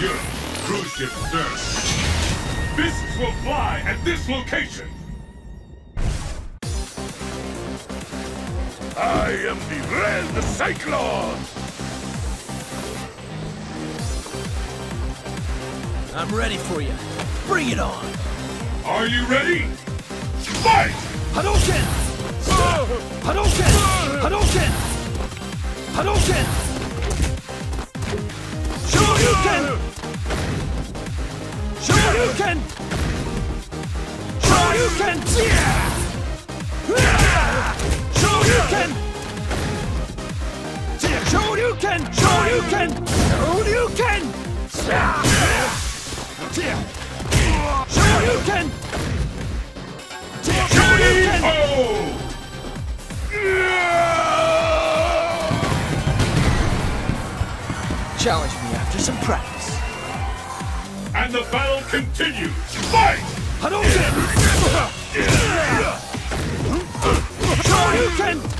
Good. Cruise ship search. Missiles will fly at this location. I am the Red Cyclone! I'm ready for you. Bring it on! Are you ready? Fight! Hadouken! Hadouken! Hadouken! Hadouken! Shoryuken! Shoryuken! Shoryuken! Shoryuken! Shoryuken! Shoryuken! Shoryuken! Shoryuken! Shoryuken! Challenge me after some practice. And the battle continues. Fight! Hadouken! Shoryuken!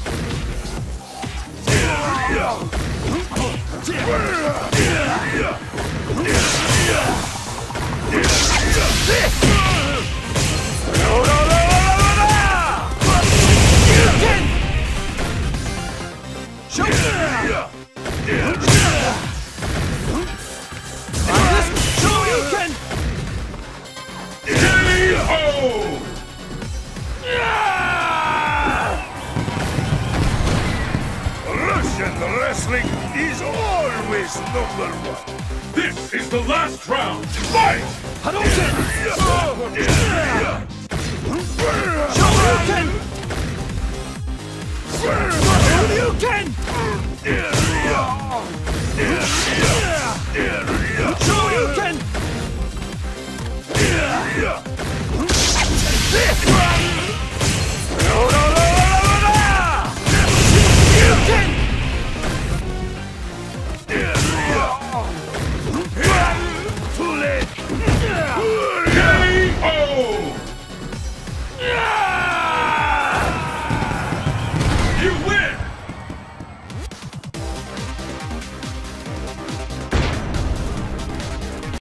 Wrestling is always number one. This is the last round. Fight! Hadouken! Shoryuken! Shoryuken!